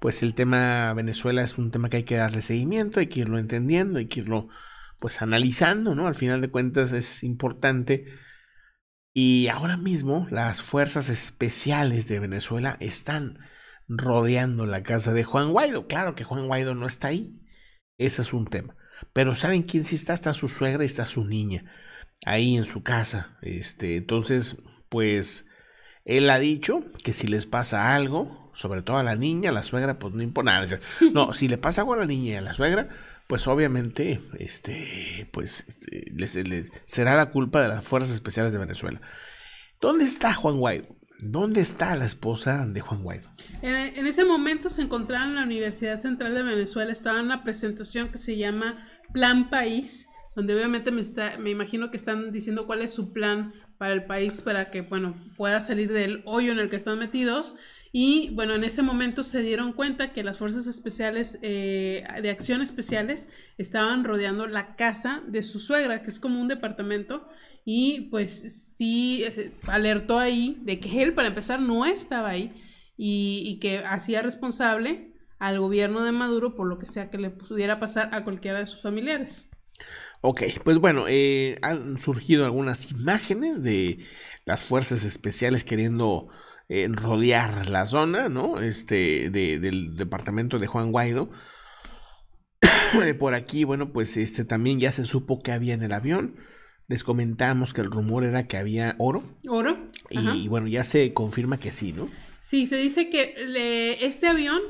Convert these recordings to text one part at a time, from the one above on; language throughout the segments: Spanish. pues el tema Venezuela es un tema que hay que darle seguimiento, hay que irlo entendiendo, hay que irlo pues analizando, ¿no? Al final de cuentas es importante. Y ahora mismo las fuerzas especiales de Venezuela están rodeando la casa de Juan Guaidó. Claro que Juan Guaidó no está ahí, ese es un tema. Pero ¿saben quién sí está? Está su suegra y está su niña ahí en su casa. Entonces, pues él ha dicho que si les pasa algo, sobre todo a la niña, a la suegra, pues no importa nada. No, si le pasa algo a la niña y a la suegra, pues obviamente será la culpa de las fuerzas especiales de Venezuela. ¿Dónde está Juan Guaidó? ¿Dónde está la esposa de Juan Guaidó? En ese momento se encontraron en la Universidad Central de Venezuela, estaba en la presentación que se llama Plan País, donde obviamente me imagino que están diciendo cuál es su plan para el país, para que, bueno, pueda salir del hoyo en el que están metidos. Y bueno, en ese momento se dieron cuenta que las fuerzas especiales de acción especiales estaban rodeando la casa de su suegra, que es como un departamento. Y pues sí alertó ahí de que él, para empezar, no estaba ahí y que hacía responsable al gobierno de Maduro por lo que sea que le pudiera pasar a cualquiera de sus familiares. Ok, pues bueno, han surgido algunas imágenes de las fuerzas especiales queriendo rodear la zona, ¿no? Del departamento de Juan Guaidó. Por aquí, bueno, pues también ya se supo que había en el avión. Les comentamos que el rumor era que había oro. Oro. Y bueno, ya se confirma que sí, ¿no? Sí, se dice que este avión,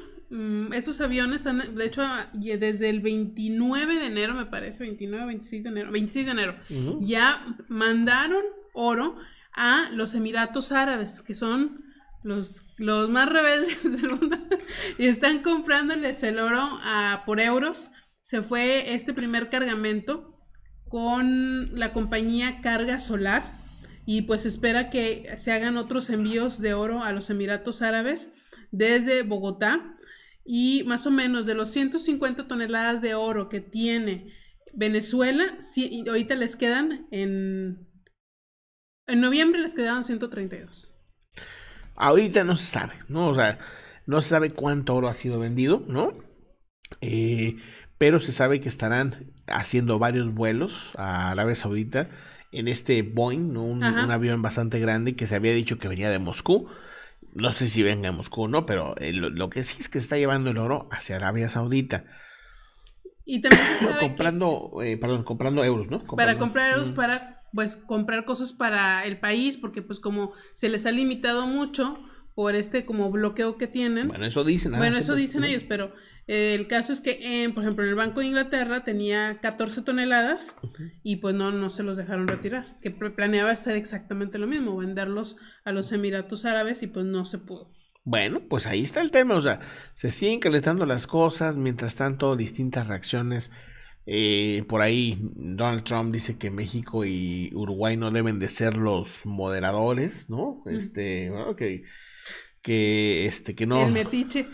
estos aviones han, de hecho, desde el 29 de enero, me parece, 29, 26 de enero, 26 de enero, ya mandaron oro a los Emiratos Árabes, que son los más rebeldes del mundo, y están comprándoles el oro por euros. Se fue este primer cargamento con la compañía Carga Solar y pues espera que se hagan otros envíos de oro a los Emiratos Árabes desde Bogotá. Y más o menos de los 150 toneladas de oro que tiene Venezuela, ahorita les quedan en noviembre les quedaban 132. Ahorita no se sabe, ¿no? O sea, no se sabe cuánto oro ha sido vendido, ¿no? Pero se sabe que estarán haciendo varios vuelos a Arabia Saudita en este Boeing, ¿no? un avión bastante grande que se había dicho que venía de Moscú. No sé si venga de Moscú o no, pero lo que sí es que se está llevando el oro hacia Arabia Saudita. Y también se sabe comprando euros, ¿no? Para comprar euros, para pues comprar cosas para el país, porque pues como se les ha limitado mucho por como bloqueo que tienen. Bueno, eso dicen. Bueno, eso dicen ellos, pero el caso es que, por ejemplo, en el Banco de Inglaterra tenía 14 toneladas y pues no se los dejaron retirar, que planeaba hacer exactamente lo mismo, venderlos a los Emiratos Árabes y pues no se pudo. Bueno, pues ahí está el tema, o sea, se siguen calentando las cosas, mientras tanto distintas reacciones. Por ahí Donald Trump dice que México y Uruguay no deben de ser los moderadores, ¿no? Que no... El metiche.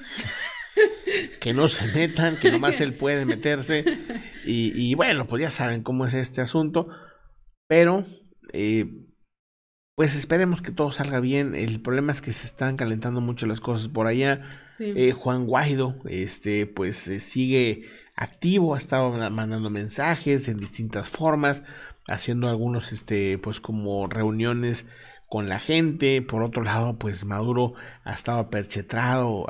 Que no se metan, que nomás él puede meterse. Y bueno, pues ya saben cómo es este asunto. Pero, pues esperemos que todo salga bien. El problema es que se están calentando mucho las cosas por allá. Sí. Juan Guaidó, pues sigue activo, ha estado mandando mensajes en distintas formas, haciendo algunos, pues como reuniones con la gente. Por otro lado, pues Maduro ha estado aperchetrado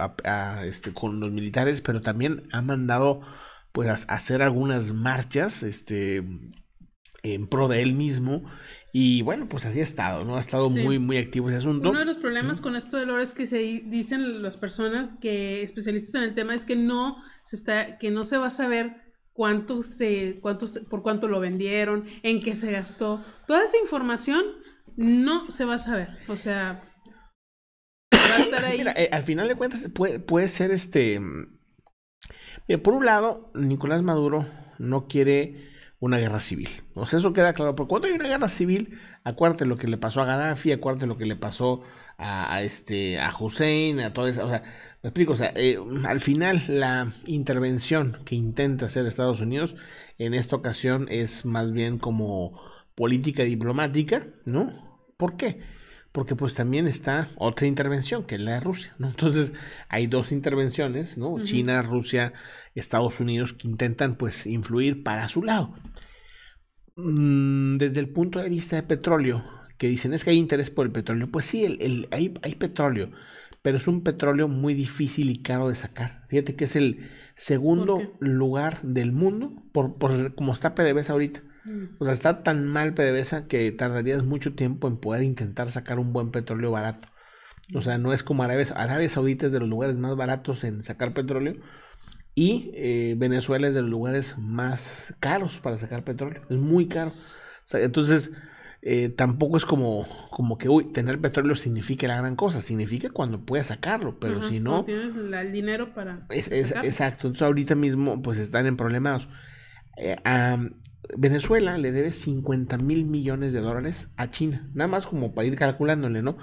con los militares, pero también ha mandado pues a hacer algunas marchas en pro de él mismo. Y bueno, pues así ha estado, ¿no? Ha estado muy, muy activo ese asunto. Uno de los problemas con esto del oro es que se dicen las personas que especialistas en el tema es que no se va a saber por cuánto lo vendieron, en qué se gastó. Toda esa información no se va a saber, o sea, va a estar ahí. Mira, al final de cuentas puede ser Mira, por un lado, Nicolás Maduro no quiere una guerra civil. O sea, eso queda claro. Porque cuando hay una guerra civil, acuérdate lo que le pasó a Gaddafi, acuérdate lo que le pasó a Hussein, a todo eso. O sea, me explico, o sea, al final la intervención que intenta hacer Estados Unidos en esta ocasión es más bien como política diplomática, ¿no? ¿Por qué? porque pues también está otra intervención, que es la de Rusia, ¿no? Entonces hay dos intervenciones, ¿no? Uh-huh. China, Rusia, Estados Unidos, que intentan pues influir para su lado. Desde el punto de vista de petróleo, que dicen es que hay interés por el petróleo, pues sí, hay petróleo, pero es un petróleo muy difícil y caro de sacar. Fíjate que es el segundo lugar del mundo por como está PDVSA ahorita. O sea, está tan mal PDVSA que tardarías mucho tiempo en poder intentar sacar un buen petróleo barato. O sea, no es como Arabia Saudita es de los lugares más baratos en sacar petróleo y Venezuela es de los lugares más caros para sacar petróleo. Es muy caro. O sea, entonces, tampoco es como que uy, tener petróleo significa la gran cosa. Significa cuando puedes sacarlo, pero ajá, si no... tienes el dinero para sacarlo. Exacto. Entonces, ahorita mismo pues están en problemas. Venezuela le debe 50,000 millones de dólares a China, nada más como para ir calculándole, ¿no?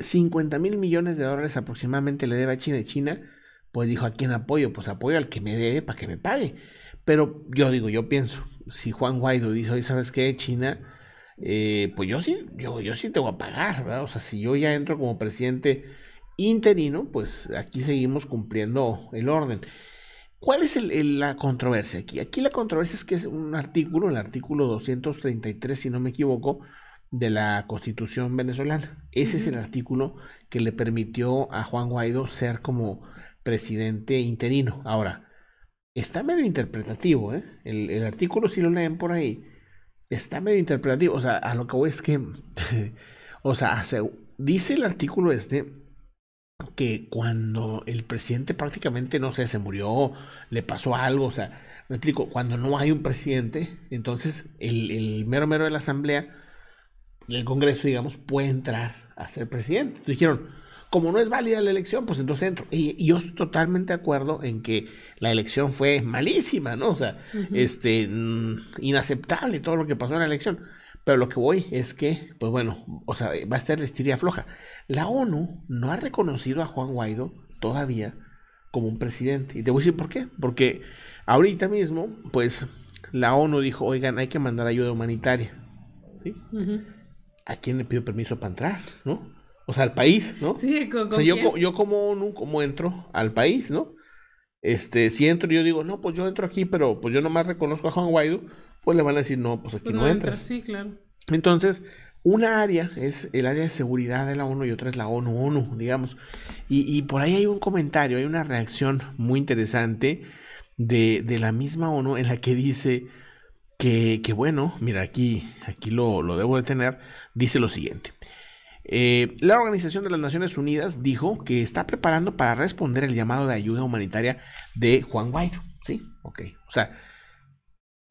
50,000 millones de dólares aproximadamente le debe a China, y China pues dijo, ¿a quién apoyo? Pues apoyo al que me debe para que me pague. Pero yo pienso, si Juan Guaidó dice, oye, ¿sabes qué? China, pues yo sí te voy a pagar, ¿verdad? O sea, si yo ya entro como presidente interino, pues aquí seguimos cumpliendo el orden. ¿Cuál es la controversia aquí? Aquí la controversia es que es un artículo, el artículo 233, si no me equivoco, de la Constitución venezolana. Ese es el artículo que le permitió a Juan Guaidó ser como presidente interino. Ahora, está medio interpretativo, ¿eh? El artículo, si lo leen por ahí, está medio interpretativo. O sea, a lo que voy es que, o sea, dice el artículo que cuando el presidente prácticamente, no sé, se murió, le pasó algo, o sea, me explico, cuando no hay un presidente, entonces el mero de la asamblea, el Congreso, digamos, puede entrar a ser presidente. Entonces dijeron, como no es válida la elección, pues entonces entro. Y yo estoy totalmente de acuerdo en que la elección fue malísima, ¿no? O sea, inaceptable todo lo que pasó en la elección. Pero lo que voy es que, pues bueno, o sea, va a estar la estiria floja. La ONU no ha reconocido a Juan Guaidó todavía como un presidente. Y te voy a decir por qué. Porque ahorita mismo, pues, la ONU dijo, oigan, hay que mandar ayuda humanitaria. ¿Sí? Uh-huh. ¿A quién le pido permiso para entrar, no? O sea, al país, ¿no? Sí, o sea, yo como ONU, ¿cómo entro al país, no? Si entro, yo digo, no, pues yo entro aquí, pero pues yo nomás reconozco a Juan Guaidó. Pues le van a decir, no, pues aquí pues no entras. Sí, claro. Entonces, una área es el área de seguridad de la ONU y otra es la ONU, digamos. Y por ahí hay un comentario, hay una reacción muy interesante de la misma ONU en la que dice que bueno, mira, aquí lo debo de tener, dice lo siguiente. La Organización de las Naciones Unidas dijo que está preparando para responder el llamado de ayuda humanitaria de Juan Guaidó, ¿sí? Ok, o sea...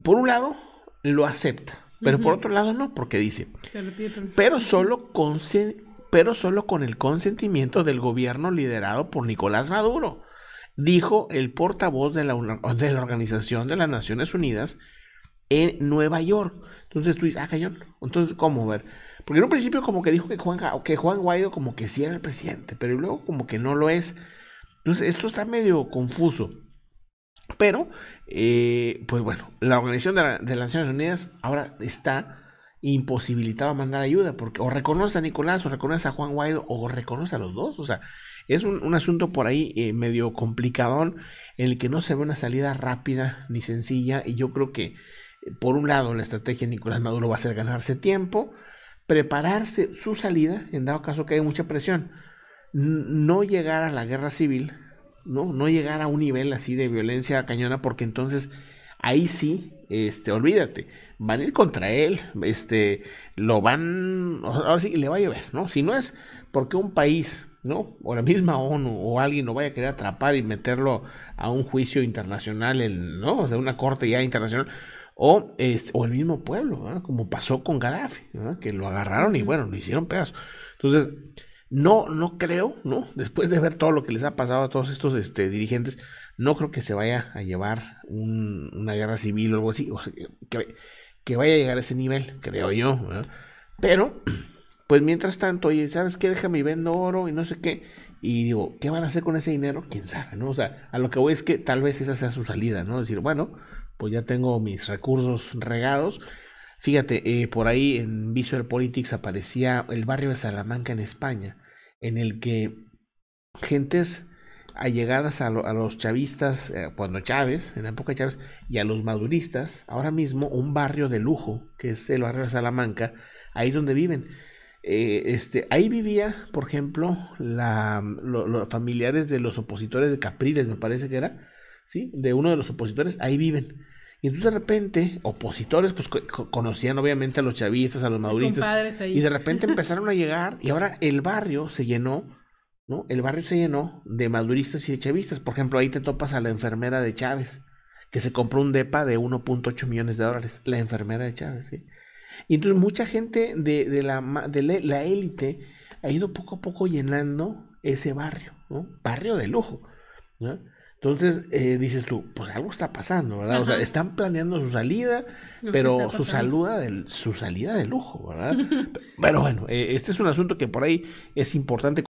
Por un lado, lo acepta, pero por otro lado no, porque dice, pero solo con el consentimiento del gobierno liderado por Nicolás Maduro, dijo el portavoz de la Organización de las Naciones Unidas en Nueva York. Entonces tú dices, ah, cañón, entonces, ¿cómo ver? Porque en un principio como que dijo que Juan Guaidó como que sí era el presidente, pero luego como que no lo es. Entonces esto está medio confuso. Pero, pues bueno, la Organización de las Naciones Unidas ahora está imposibilitada a mandar ayuda, porque o reconoce a Nicolás, o reconoce a Juan Guaidó, o reconoce a los dos. O sea, es un asunto por ahí medio complicadón, en el que no se ve una salida rápida ni sencilla, y yo creo que, por un lado, la estrategia de Nicolás Maduro va a ser ganarse tiempo, prepararse su salida, en dado caso que haya mucha presión, no llegar a la guerra civil, no llegar a un nivel así de violencia cañona, porque entonces ahí sí, olvídate, van a ir contra él, ahora sí le va a llover, ¿no? Si no es porque un país, ¿no? O la misma ONU o alguien lo vaya a querer atrapar y meterlo a un juicio internacional, ¿no? O sea, una corte ya internacional, o el mismo pueblo, ¿verdad? Como pasó con Gaddafi, ¿verdad? Que lo agarraron y bueno, lo hicieron pedazos. Entonces... No creo, ¿no? Después de ver todo lo que les ha pasado a todos estos dirigentes, no creo que se vaya a llevar una guerra civil o algo así, o sea, que vaya a llegar a ese nivel, creo yo, ¿no? Pero, pues mientras tanto, oye, ¿sabes qué? Déjame y vendo oro y no sé qué, y digo, ¿qué van a hacer con ese dinero? ¿Quién sabe, no? O sea, a lo que voy es que tal vez esa sea su salida, ¿no? Decir, bueno, pues ya tengo mis recursos regados, Fíjate, por ahí en Visual Politics aparecía el barrio de Salamanca en España, en el que gentes allegadas a los chavistas, cuando Chávez, en la época de Chávez, y a los maduristas, ahora mismo un barrio de lujo, que es el barrio de Salamanca, ahí es donde viven. Ahí vivía, por ejemplo, los familiares de los opositores de Capriles, me parece que era, ¿sí? De uno de los opositores, ahí viven. Y entonces de repente, opositores, pues conocían obviamente a los chavistas, a los maduristas, y de repente empezaron a llegar, y ahora el barrio se llenó, ¿no? El barrio se llenó de maduristas y de chavistas. Por ejemplo, ahí te topas a la enfermera de Chávez, que se compró un depa de 1.8 millones de dólares. La enfermera de Chávez, ¿sí? Y entonces mucha gente de la élite ha ido poco a poco llenando ese barrio, ¿no? Barrio de lujo, ¿no? Entonces dices tú, pues algo está pasando, ¿verdad? Ajá. O sea, están planeando su salida, pero su salida de lujo, ¿verdad? Pero bueno, este es un asunto que por ahí es importante